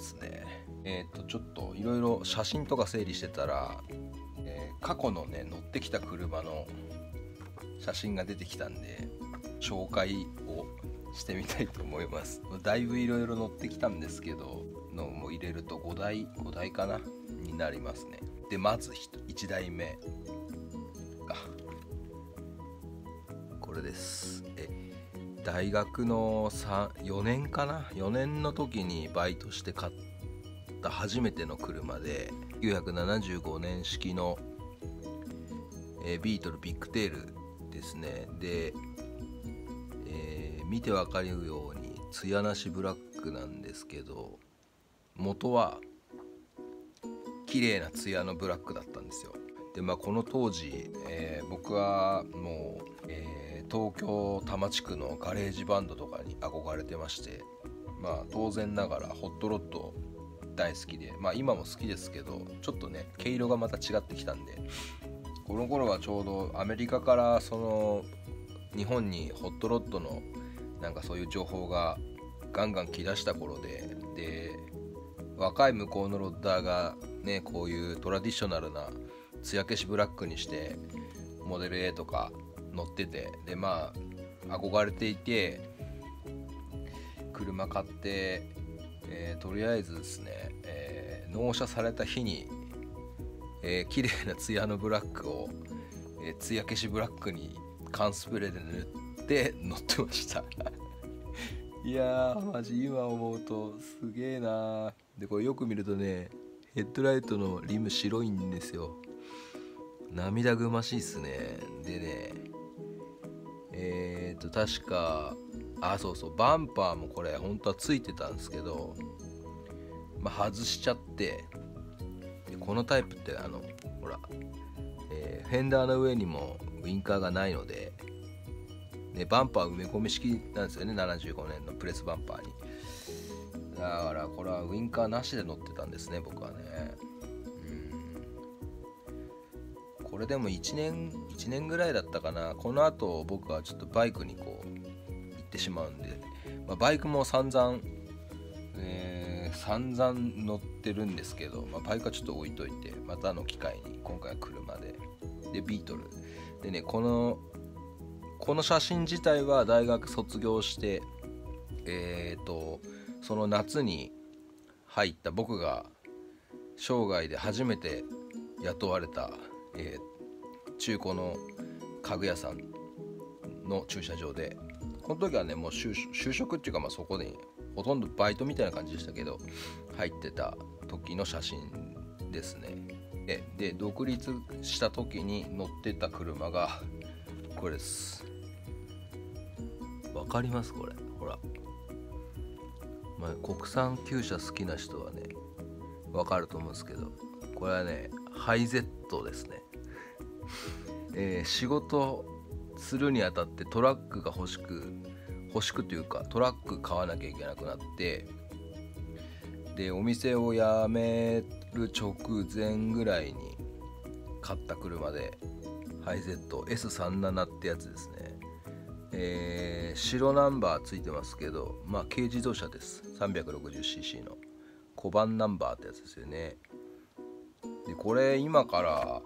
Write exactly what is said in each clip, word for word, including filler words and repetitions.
ですね、えっとちょっといろいろ写真とか整理してたら、えー、過去のね乗ってきた車の写真が出てきたんで紹介をしてみたいと思います。だいぶいろいろ乗ってきたんですけどのも入れるとごだいごだいかなになりますね。でまずいちだいめがこれです。え大学のよねんかなよねんの時にバイトして買った初めての車でせんきゅうひゃくななじゅうごねん式のえビートルビッグテールですね。で、えー、見てわかるように艶なしブラックなんですけど元は綺麗な艶のブラックだったんですよ。でまあこの当時、えー、僕はもう、えー、東京多摩地区のガレージバンドとかに憧れてまして、まあ、当然ながらホットロッド大好きで、まあ、今も好きですけどちょっとね毛色がまた違ってきたんでこの頃はちょうどアメリカからその日本にホットロッドのなんかそういう情報がガンガン来だした頃で、で若い向こうのロッダーがねこういうトラディショナルな艶消しブラックにしてモデル エー とか乗ってて、でまあ憧れていて車買って、えー、とりあえずですね、えー、納車された日に、えー、綺麗な艶のブラックを、えー、艶消しブラックに缶スプレーで塗って乗ってましたいやーマジ今思うとすげえな。でこれよく見るとねヘッドライトのリム白いんですよ。涙ぐましいっすね。でねえー、っと確かあそうそうバンパーもこれ本当はついてたんですけど、まあ、外しちゃって、でこのタイプってあのほら、えー、フェンダーの上にもウインカーがないのでね、バンパー埋め込み式なんですよねななじゅうごねんのプレスバンパーに。だからこれはウインカーなしで乗ってたんですね僕はね。うんこれでもいちねんぐらいだったかな。このあと僕はちょっとバイクにこう行ってしまうんで、まあ、バイクも散々、えー、散々乗ってるんですけど、まあ、バイクはちょっと置いといてまたの機会に今回は車ででビートルでね、このこの写真自体は大学卒業して、えー、とその夏に入った僕が生涯で初めて雇われた、えー、中古の家具屋さんの駐車場で、この時はねもう 就, 就職っていうか、まあ、そこでほとんどバイトみたいな感じでしたけど入ってた時の写真ですね。で, で独立した時に乗ってた車がこれです。わかりますこれほら、まあ、国産旧車好きな人はねわかると思うんですけど、これはねハイゼットですねえー、仕事するにあたってトラックが欲しく欲しくというかトラック買わなきゃいけなくなって、でお店を辞める直前ぐらいに買った車でハイゼット エスさんじゅうなな ってやつですね。えー、白ナンバーついてますけど、まあ軽自動車です。 さんびゃくろくじゅうシーシー の小判ナンバーってやつですよね。でこれ今から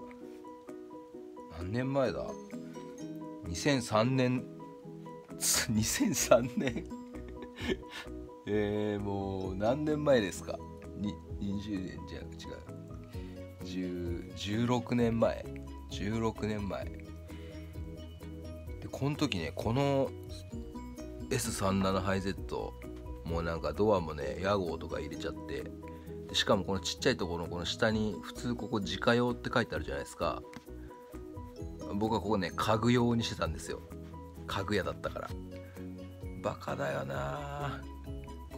何年前だにせんさんねんにせんさんねんえー、もう何年前ですかににじゅうねんじゃ違うじゅうろくねんまえじゅうろくねんまえでこの時ねこの エスさんじゅうなな ハイゼットもうなんかドアもね屋号とか入れちゃって、でしかもこのちっちゃいところのこの下に普通ここ自家用って書いてあるじゃないですか。僕はここね家具用にしてたんですよ。家具屋だったからバカだよな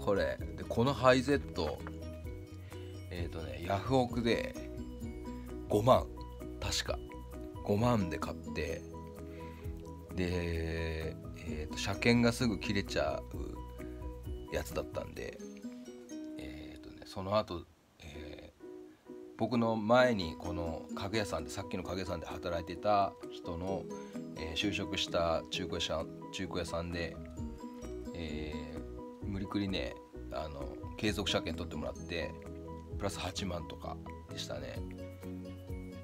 これ。でこのハイゼットえっとねヤフオクでごまん確かごまんで買って、で、えー、と車検がすぐ切れちゃうやつだったんで、えーとね、その後、えー、僕の前にこの家具屋さんでさっきの家具屋さんで働いてた人の、えー、就職した中古屋さん、中古屋さんで、えー、無理くりねあの継続車検取ってもらってプラスはちまんとかでしたね。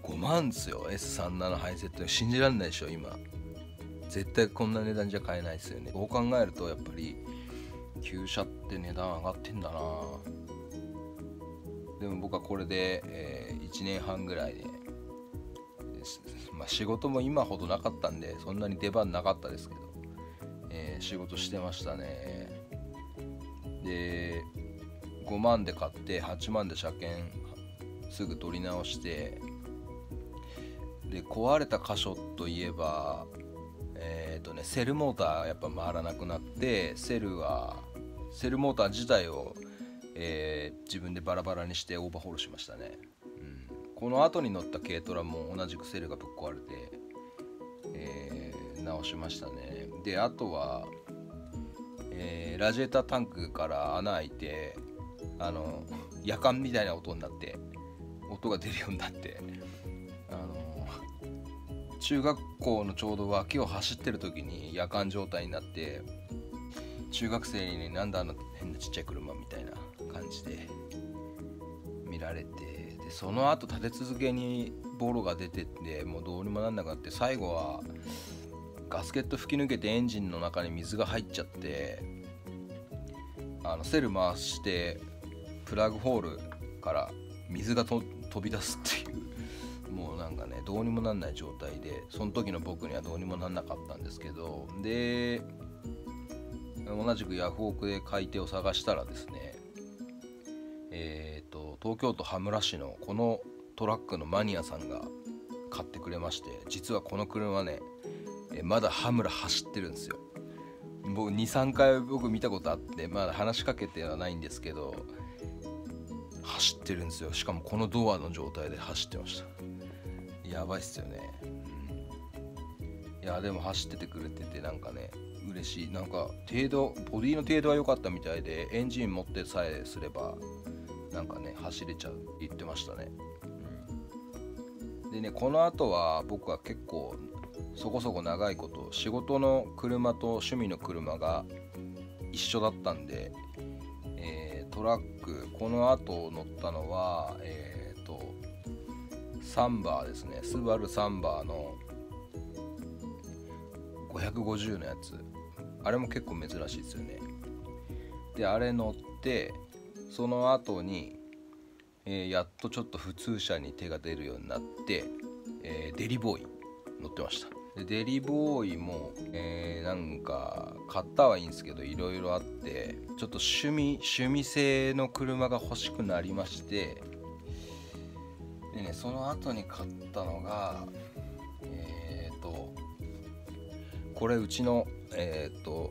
ごまんっすよ エスさんじゅうなな ハイセット。信じられないでしょ今。絶対こんな値段じゃ買えないですよね。こう考えるとやっぱり旧車って値段上がってんだな。でも僕はこれで、えー、いちねんはんぐらいで、まあ、仕事も今ほどなかったんでそんなに出番なかったですけど、えー、仕事してましたね。でごまんで買ってはちまんで車検すぐ取り直して、で壊れた箇所といえばえっとねセルモーターやっぱ回らなくなって、セルはセルモーター自体を、えー、自分でバラバラにしてオーバーホールしましたね、うん、この後に乗った軽トラも同じくセルがぶっ壊れて、えー、直しましたね。であとは、えー、ラジエータータンクから穴開いてあの夜間みたいな音になって音が出るようになってあの中学校のちょうど脇を走ってる時に夜間状態になって、中学生にねなんだあの変なちっちゃい車みたいな感じで見られて、でその後立て続けにボロが出てってもうどうにもなんなくなって、最後はガスケット吹き抜けてエンジンの中に水が入っちゃって、あのセル回してプラグホールから水がと飛び出すっていう。もうなんかねどうにもなんない状態で、その時の僕にはどうにもなんなかったんですけど、で同じくヤフオクで買い手を探したらですね、えっと東京都羽村市のこのトラックのマニアさんが買ってくれまして、実はこの車ねまだ羽村走ってるんですよ。僕にさんかい僕見たことあって、まだ話しかけてはないんですけど走ってるんですよ。しかもこのドアの状態で走ってました。やばいっすよね、うん、いやでも走っててくれててなんかね嬉しい。なんか程度ボディの程度は良かったみたいで、エンジン持ってさえすればなんかね走れちゃう言ってましたね、うん、でねこの後は僕は結構そこそこ長いこと仕事の車と趣味の車が一緒だったんで、えー、トラックこの後乗ったのはえっとサンバーですね。スバルサンバーのごひゃくごじゅうのやつ、あれも結構珍しいですよね。であれ乗ってその後に、えー、やっとちょっと普通車に手が出るようになって、えー、デリボーイ乗ってました。でデリボーイも、えー、なんか買ったはいいんですけどいろいろあって、ちょっと趣味趣味性の車が欲しくなりまして、でね、その後に買ったのがえっとこれうちのえっと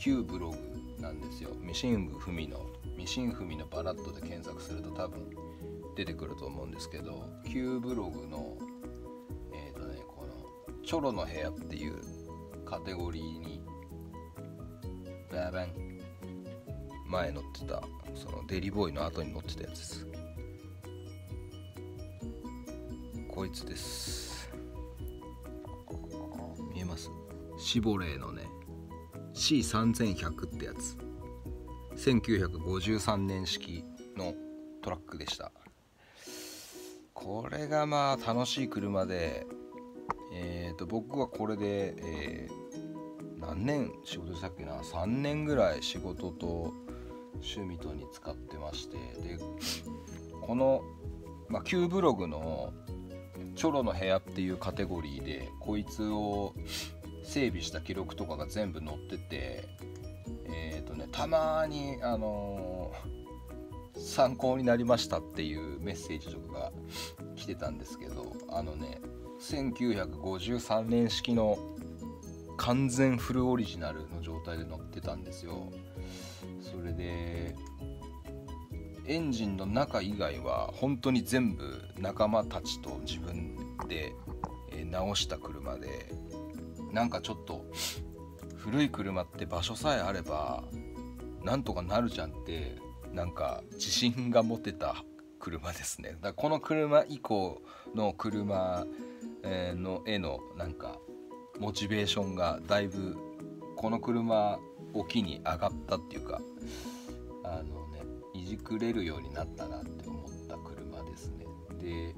旧ブログなんですよ。ミシン部ふみのミシンふみのバラッドで検索すると多分出てくると思うんですけど、旧ブログのえっとねこの「チョロの部屋」っていうカテゴリーにババン前乗ってたそのデリボーイの後に乗ってたやつです。こいつです。見えます？シボレーのね シーさんぜんひゃく ってやつ、せんきゅうひゃくごじゅうさんねん式のトラックでした。これがまあ楽しい車で、えー、と僕はこれで、えー、何年仕事したっけな、さんねんぐらい仕事と趣味とに使ってまして、でこの、まあ、旧ブログのチョロの部屋っていうカテゴリーでこいつを整備した記録とかが全部載ってて、えっとねたまにあのー、参考になりましたっていうメッセージとかが来てたんですけど、あのねせんきゅうひゃくごじゅうさんねん式の完全フルオリジナルの状態で載ってたんですよ。それでエンジンの中以外は本当に全部仲間たちと自分で直した車で、なんかちょっと古い車って場所さえあればなんとかなるじゃんってなんか自信が持てた車ですね。だからこの車以降の車へのなんかモチベーションがだいぶこの車を機に上がったっていうか、あのねじくれるようになったなって思った車ですね。で、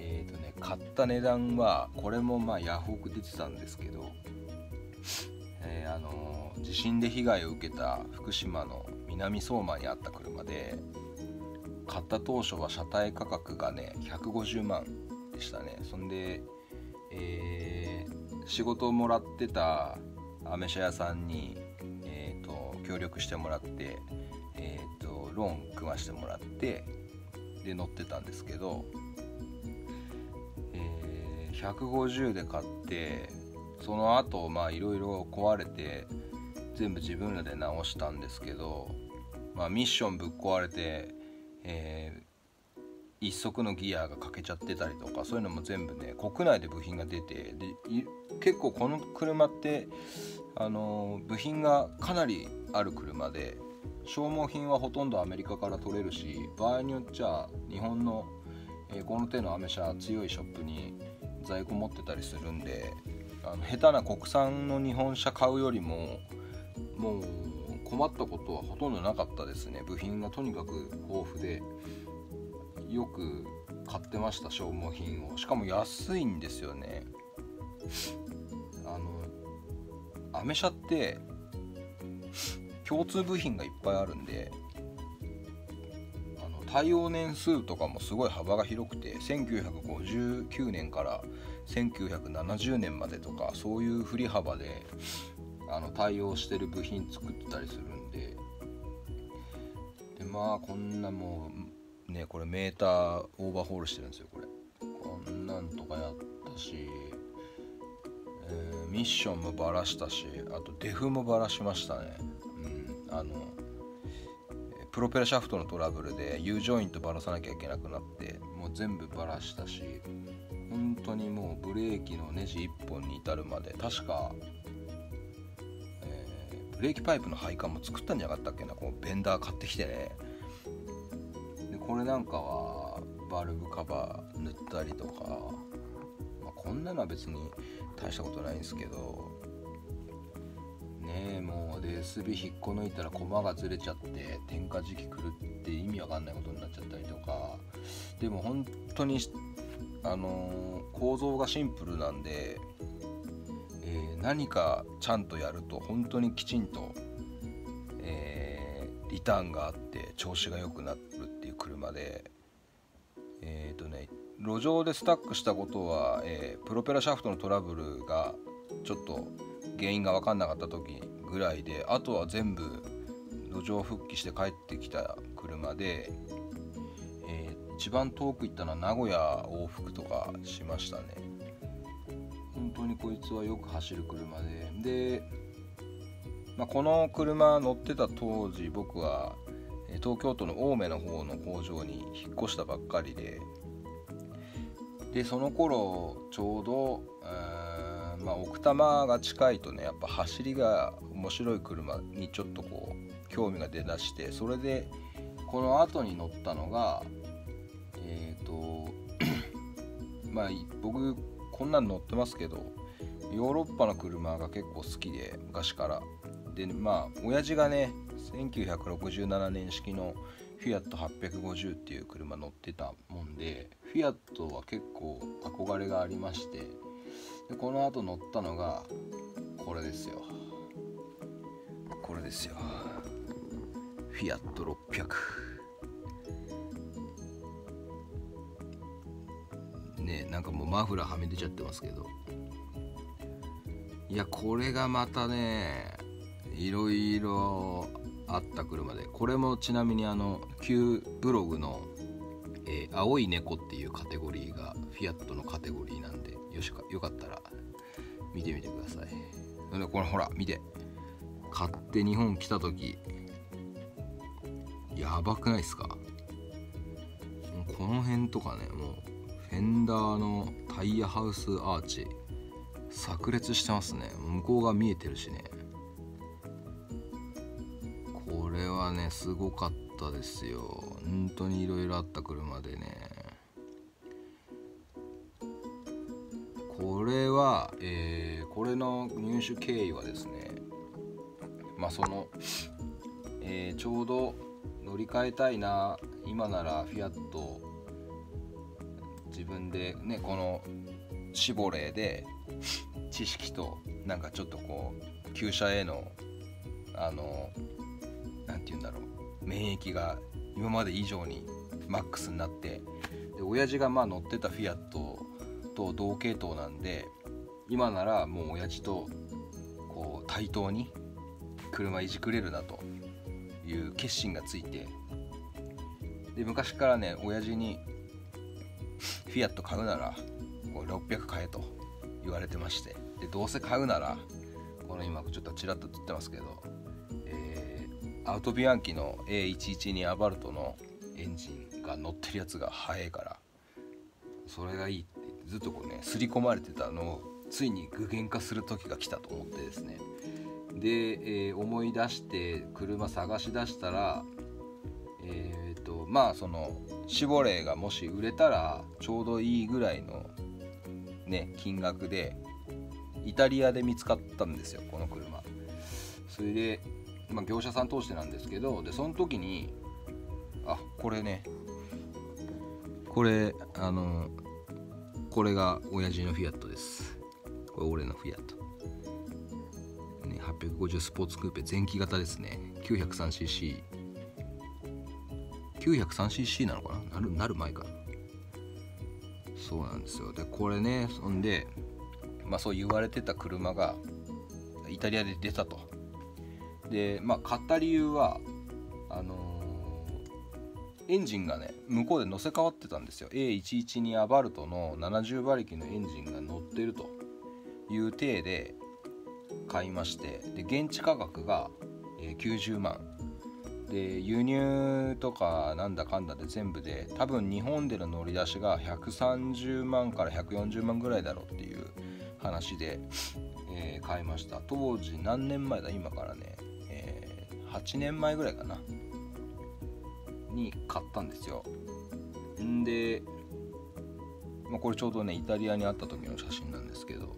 えーとね、買った値段はこれもまあヤフオク出てたんですけど、えーあのー、地震で被害を受けた福島の南相馬にあった車で、買った当初は車体価格がねひゃくごじゅうまんでしたね。そんで、えー、仕事をもらってたアメ車屋さんに、えー、と協力してもらって、えー、とローン組ましてもらってで乗ってたんですけど、えー、ひゃくごじゅうで買って、その後まあいろいろ壊れて全部自分らで直したんですけど、まあ、ミッションぶっ壊れて、えー、一足のギアが欠けちゃってたりとか、そういうのも全部ね国内で部品が出て、で結構この車って、あのー、部品がかなりある車で、消耗品はほとんどアメリカから取れるし、場合によっちゃ日本の、えー、この手のアメ車強いショップに在庫持ってたりするんで、あの下手な国産の日本車買うよりももう困ったことはほとんどなかったですね。部品がとにかく豊富でよく買ってました、消耗品を。しかも安いんですよね。あのアメ車って共通部品がいっぱいあるんで、あの対応年数とかもすごい幅が広くて、せんきゅうひゃくごじゅうきゅうねんからせんきゅうひゃくななじゅうねんまでとか、そういう振り幅であの対応してる部品作ってたりするんで、でまあこんなもうね、これメーターオーバーホールしてるんですよこれ。こんなんとかやったし、えー、ミッションもバラしたし、あとデフもバラしましたね。うん、あのプロペラシャフトのトラブルで U ジョイントバラさなきゃいけなくなって、もう全部バラしたし、本当にもうブレーキのネジいっぽんに至るまで、確かブレーキパイプの配管も作ったんじゃなかったっけな、こうベンダー買ってきてね。でこれなんかはバルブカバー塗ったりとか、まあ、こんなのは別に大したことないんですけどね。えもうで エスビー 引っこ抜いたらコマがずれちゃって点火時期狂って意味わかんないことになっちゃったりとか。でも本当にあのー、構造がシンプルなんで、何かちゃんとやると本当にきちんと、えー、リターンがあって調子が良くなるっていう車で、えーとね、路上でスタックしたことは、えー、プロペラシャフトのトラブルがちょっと原因が分かんなかった時ぐらいで、あとは全部路上復帰して帰ってきた車で、えー、一番遠く行ったのは名古屋往復とかしましたね。本当にこいつはよく走る車で、で、まあ、この車乗ってた当時僕は東京都の青梅の方の工場に引っ越したばっかりで、でその頃ちょうど、えーまあ、奥多摩が近いとね、やっぱ走りが面白い車にちょっとこう興味が出だして、それでこの後に乗ったのがえっとまあ僕こんなん乗ってますけど、ヨーロッパの車が結構好きで昔からで、まあ親父がねせんきゅうひゃくろくじゅうななねん式のフィアットはっぴゃくごじゅうっていう車乗ってたもんで、フィアットは結構憧れがありまして、でこの後乗ったのがこれですよ、これですよ、フィアットろっぴゃくね、なんかもうマフラーはみ出ちゃってますけど、いやこれがまたねいろいろあった車で、これもちなみにあの旧ブログの、えー、青い猫っていうカテゴリーがフィアットのカテゴリーなんで、 よ, しかよかったら見てみてください。これほら見て、買って日本来た時やばくないですか。この辺とかね、もうフェンダーのタイヤハウスアーチ炸裂してますね。向こうが見えてるしね。これはねすごかったですよ。本当にいろいろあった車でね、これは、えー、これの入手経緯はですね、まあその、えー、ちょうど乗り換えたいな、今ならフィアット自分でね、このシボレーで知識となんかちょっとこう旧車へのあのなんて言うんだろう、免疫が今まで以上にマックスになって、で親父がまあ乗ってたフィアットと同系統なんで、今ならもう親父とこう対等に車いじくれるなという決心がついて、で昔からね親父にフィアット買うならこうろっぴゃく買えと言われてまして、でどうせ買うならこの今ちょっとちらっと映ってますけど、えー、アウトビアンキの エーいちいちに アバルトのエンジンが乗ってるやつが速いからそれがいいってずっとこうね刷り込まれてたのをついに具現化する時が来たと思ってですね、で、えー、思い出して車探し出したら、えー、とまあそのシボレーがもし売れたらちょうどいいぐらいのね金額でイタリアで見つかったんですよ、この車。それで、まあ、業者さん通してなんですけど、でその時にあこれねこれあのこれが親父のフィアットです、これ俺のフィアットはっぴゃくごじゅうスポーツクーペ前期型ですね。 きゅうひゃくさんシーシー きゅうひゃくさんシーシー なのかな、なる、なる前かな。そうなんですよ。でこれね、そんでまあそう言われてた車がイタリアで出たと。でまあ買った理由はあのー、エンジンがね向こうで乗せ替わってたんですよ。 エーいちいちに アバルトのななじゅうばりきのエンジンが乗ってるという体で買いまして、で現地価格がきゅうじゅうまんで、輸入とかなんだかんだで全部で多分日本での乗り出しがひゃくさんじゅうまんからひゃくよんじゅうまんぐらいだろうっていう話で、えー、買いました。当時何年前だ、今からね、えー、はちねんまえぐらいかなに買ったんですよ。んで、まあ、これちょうどねイタリアにあった時の写真なんですけど、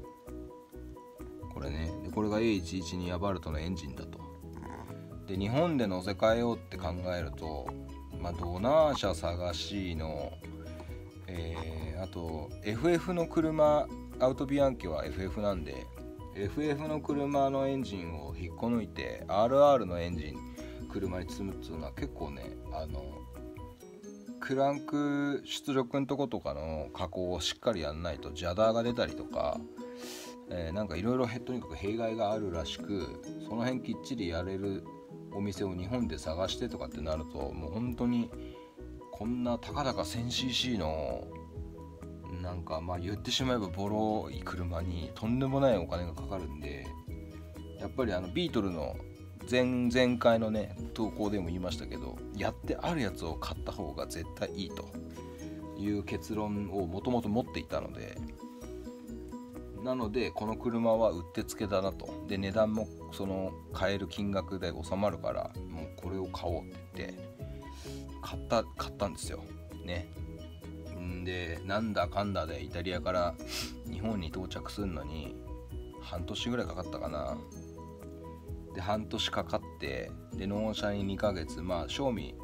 これね、でこれが エーいちいちに アバルトのエンジンだと。で日本で乗せ替えようって考えると、まあ、ドナー車探しの、えー、あと エフエフ の車、アウトビアンキは エフエフ なんで エフエフ の車のエンジンを引っこ抜いて アールアール のエンジン車に積むっていうのは結構ね、あのクランク出力のとことかの加工をしっかりやんないとジャダーが出たりとか、えー、なんかいろいろとにかく弊害があるらしく、その辺きっちりやれるお店を日本で探してとかってなると、もう本当にこんなたかだか せんシーシー のなんかまあ言ってしまえばボロい車にとんでもないお金がかかるんで、やっぱりあのビートルの前々回のね投稿でも言いましたけど、やってあるやつを買った方が絶対いいという結論をもともと持っていたので、なのでこの車はうってつけだなと。で値段もその買える金額で収まるから、もうこれを買おうって言って買った買ったんですよね。んでなんだかんだでイタリアから日本に到着するのに半年ぐらいかかったかな。で半年かかって、で納車ににかげつ、まあ賞味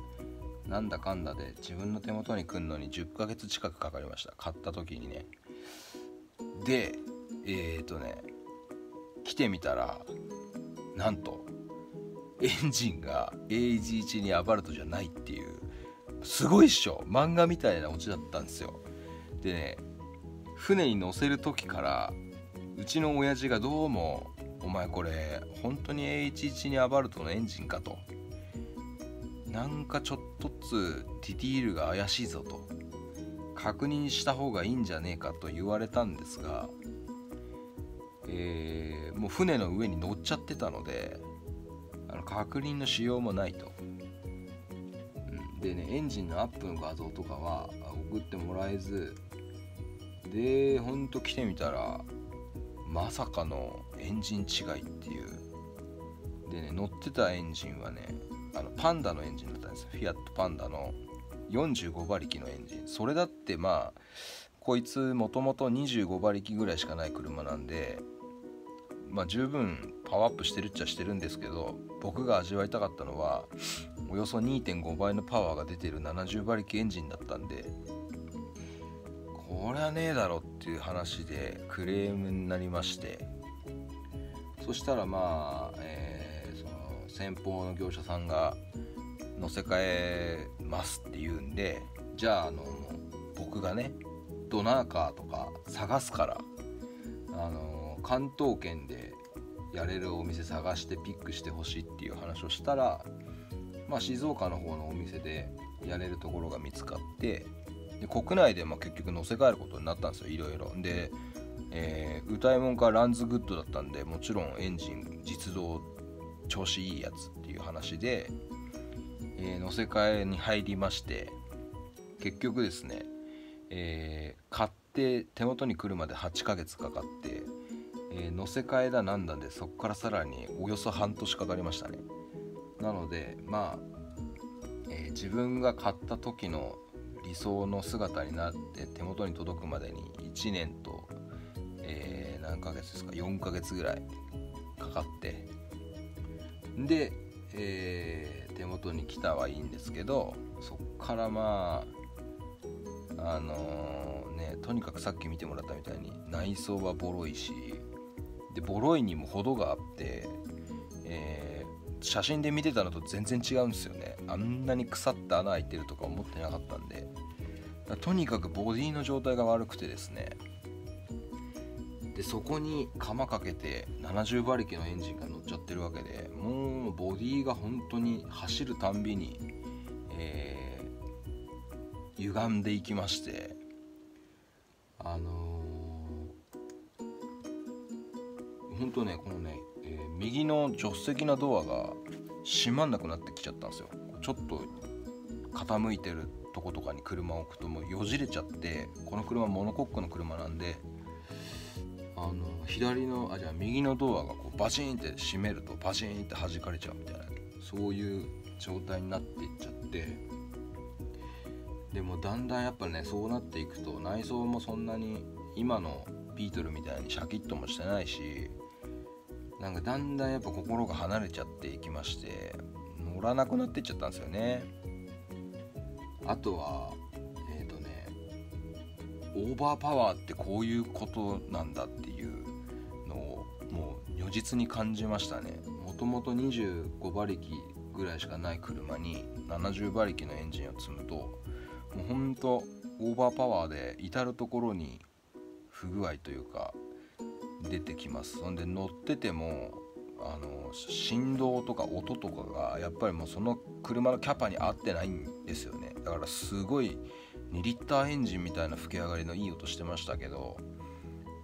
なんだかんだで自分の手元に来るのにじゅっかげつ近くかかりました、買った時にね。でえーとね、来てみたらなんとエンジンが エーいちいちに アバルトじゃないっていう、すごいっしょ、漫画みたいなオチだったんですよ。でね、船に乗せる時からうちの親父がどうも「お前これ本当に エーいちいちに アバルトのエンジンか」と「なんかちょっとずつディティールが怪しいぞ」と「確認した方がいいんじゃねえか」と言われたんですが、えー、もう船の上に乗っちゃってたので、あの確認のしようもないと、うん、でねエンジンのアップの画像とかは送ってもらえず、でほんと来てみたらまさかのエンジン違いっていう。でね乗ってたエンジンはね、あのパンダのエンジンだったんですよ、フィアットパンダのよんじゅうごばりきのエンジン。それだってまあこいつもともとにじゅうごばりきぐらいしかない車なんで、まあ、十分パワーアップしてるっちゃしてるんですけど、僕が味わいたかったのはおよそ にてんご 倍のパワーが出てるななじゅうばりきエンジンだったんで、これはねえだろっていう話でクレームになりまして、そしたらまあ、えー、その先方の業者さんが乗せ替えますって言うんで、じゃあ、あの僕がねドナーカーとか探すから、あの関東圏でやれるお店探してピックしてほしいっていう話をしたら、まあ、静岡の方のお店でやれるところが見つかって、で国内でまあ結局乗せ替えることになったんですよ、いろいろで、えー、歌い物がランズグッドだったんで、もちろんエンジン実動調子いいやつっていう話で、えー、乗せ替えに入りまして、結局ですね、えー、買って手元に来るまではちかげつかかって、えー、乗せ替えだなんだんで、そこからさらにおよそ半年かかりましたね。なのでまあ、えー、自分が買った時の理想の姿になって手元に届くまでにいちねんと、えー、何ヶ月ですか、よんかげつぐらいかかって、で、えー、手元に来たはいいんですけど、そっからまああのー、ね、とにかくさっき見てもらったみたいに内装はボロいし、でボロいにも程があって、えー、写真で見てたのと全然違うんですよね。あんなに腐った穴開いてるとか思ってなかったんで、とにかくボディの状態が悪くてですね、でそこに釜かけてななじゅうばりきのエンジンが乗っちゃってるわけで、もうボディが本当に走るたんびに、えー、歪んでいきまして、あのー、本当ね、このね、えー、右の助手席のドアが閉まんなくなってきちゃったんですよ。ちょっと傾いてるとことかに車を置くともうよじれちゃって、この車モノコックの車なんで、あの左のあじゃあ右のドアがこうバチンって閉めるとバチンって弾かれちゃうみたいな、そういう状態になっていっちゃって、でもだんだんやっぱね、そうなっていくと内装もそんなに今のビートルみたいにシャキッともしてないし、なんかだんだんやっぱ心が離れちゃっていきまして、乗らなくなっていっちゃったんですよね。あとはえっとね、オーバーパワーってこういうことなんだっていうのをもう如実に感じましたね。もともとにじゅうごばりきぐらいしかない車にななじゅうばりきのエンジンを積むと、もうほんとオーバーパワーで至る所に不具合というか出てきます。そんで乗っててもあの振動とか音とかがやっぱりもうその車のキャパに合ってないんですよね。だからすごいにリッターエンジンみたいな吹き上がりのいい音してましたけど、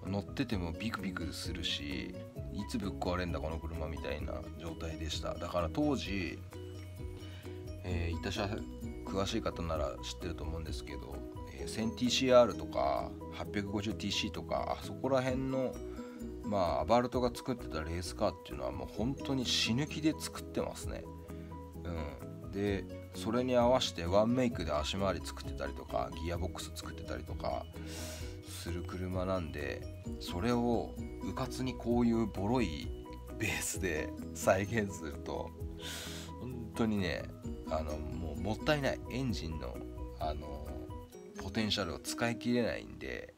乗っててもビクビクするし、いつぶっ壊れんだこの車みたいな状態でした。だから当時、えー、いた車詳しい方なら知ってると思うんですけど、 せんティーシーアール とか はっぴゃくごじゅうティーシー とかそこら辺のまあ、アバルトが作ってたレースカーっていうのはもう本当に死ぬ気で作ってますね、うん、でそれに合わせてワンメイクで足回り作ってたりとかギアボックス作ってたりとかする車なんで、それをうかつにこういうボロいベースで再現すると本当にね、あのもうもったいない、エンジンの、あのポテンシャルを使い切れないんで、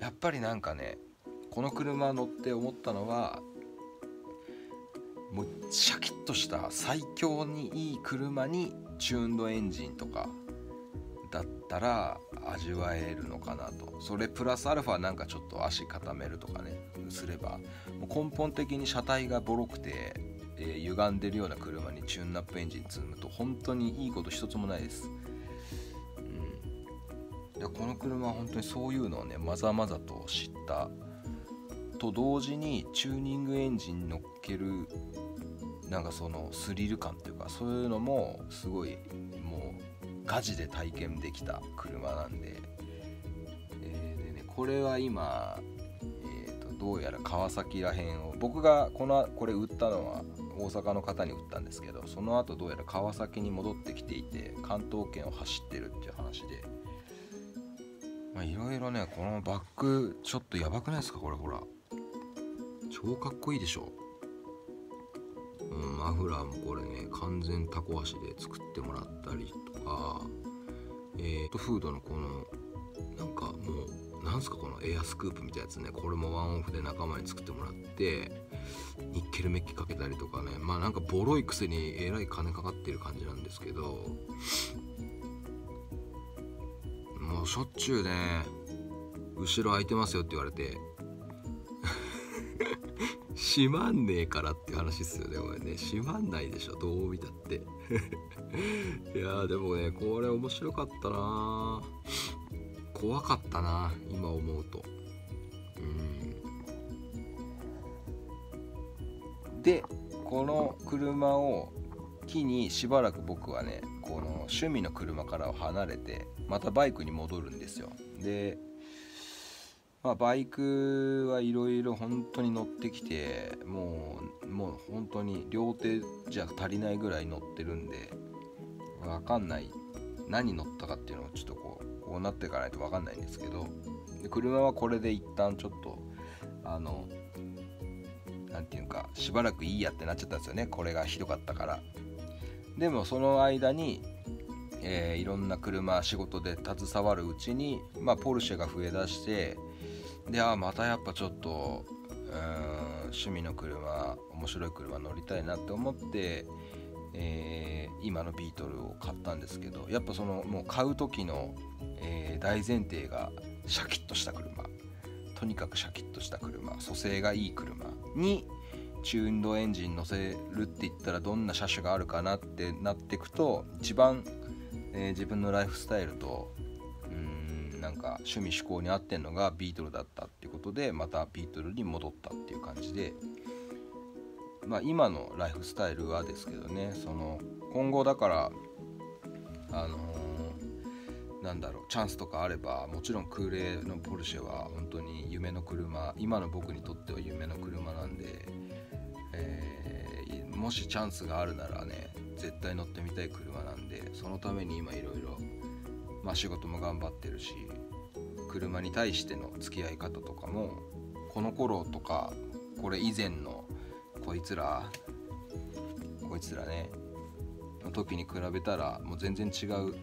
やっぱりなんかね、この車乗って思ったのは、もうシャキッとした最強にいい車にチューンドエンジンとかだったら味わえるのかなと。それプラスアルファなんかちょっと足固めるとかねすれば、根本的に車体がボロくて、えー、歪んでるような車にチューンナップエンジン積むと本当にいいこと一つもないです、うん、でこの車は本当にそういうのをねまざまざと知ったと同時に、チューニングエンジンに乗っけるなんかそのスリル感というか、そういうのもすごいもうガチで体験できた車なんで、えーでね、これは今、えー、とどうやら川崎らへんを、僕がこのこれ売ったのは大阪の方に売ったんですけど、その後どうやら川崎に戻ってきていて関東圏を走ってるっていう話で、まあいろいろね、このバッグちょっとやばくないですか、これほら超かっこいいでしょ。うん、マフラーもこれね完全タコ足で作ってもらったりとか、えー、とフードのこのなんかもうなんすかこのエアスクープみたいなやつね、これもワンオフで仲間に作ってもらってニッケルメッキかけたりとかね、まあなんかボロいくせにえらい金かかってる感じなんですけど、もうしょっちゅうね後ろ空いてますよって言われて閉まんねえからって話ですよね、これね。閉まんないでしょ、どう見たっていやーでもねこれ面白かったな、怖かったな今思うと。うんでこの車を機にしばらく僕はねこの趣味の車から離れてまたバイクに戻るんですよ。でまあ、バイクはいろいろ本当に乗ってきて、もうもう本当に両手じゃ足りないぐらい乗ってるんで分かんない、何乗ったかっていうのをちょっとこうこうなっていかないと分かんないんですけど、で車はこれで一旦ちょっとあのなんていうかしばらくいいやってなっちゃったんですよね、これがひどかったから。でもその間にえー、いろんな車仕事で携わるうちに、まあ、ポルシェが増えだして、であまたやっぱちょっとうーん趣味の車面白い車乗りたいなって思って、えー、今のビートルを買ったんですけど、やっぱそのもう買う時の、えー、大前提がシャキッとした車、とにかくシャキッとした車、蘇生がいい車にチューンドエンジン乗せるって言ったらどんな車種があるかなってなっていくと、一番えー、自分のライフスタイルとうーんなんか趣味趣向に合ってんのがビートルだったっていうことで、またビートルに戻ったっていう感じで、まあ今のライフスタイルはですけどね、その今後だからあのー、なんだろうチャンスとかあればもちろん空冷のポルシェは本当に夢の車、今の僕にとっては夢の車なんで、えー、もしチャンスがあるならね絶対乗ってみたい車なんで、そのために今いろいろまあ仕事も頑張ってるし、車に対しての付き合い方とかもこの頃とかこれ以前のこいつらこいつらねの時に比べたらもう全然違う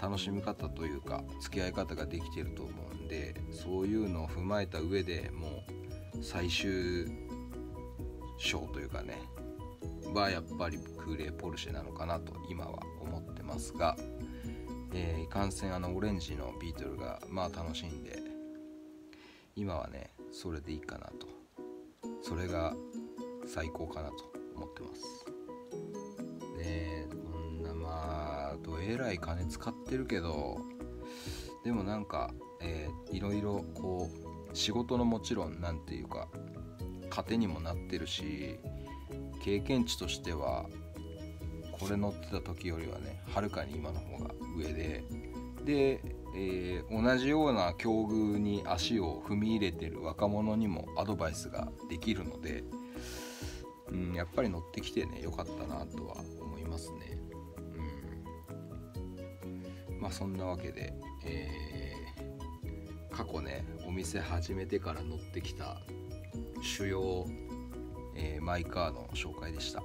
楽しみ方というか付き合い方ができてると思うんで、そういうのを踏まえた上でもう最終章というかねはやっぱり空冷ポルシェなのかなと今は思ってますが、えー、いかんせんあのオレンジのビートルがまあ楽しいんで今はねそれでいいかなと、それが最高かなと思ってますね。えこんなまあどえらい金使ってるけど、でもなんか、えー、いろいろこう仕事のもちろんなんていうか糧にもなってるし、経験値としてはこれ乗ってた時よりはねはるかに今の方が上で、で、えー、同じような境遇に足を踏み入れてる若者にもアドバイスができるので、うん、やっぱり乗ってきてねよかったなとは思いますね。うん、まあそんなわけで、えー、過去ねお店始めてから乗ってきた主要マイカーの紹介でした。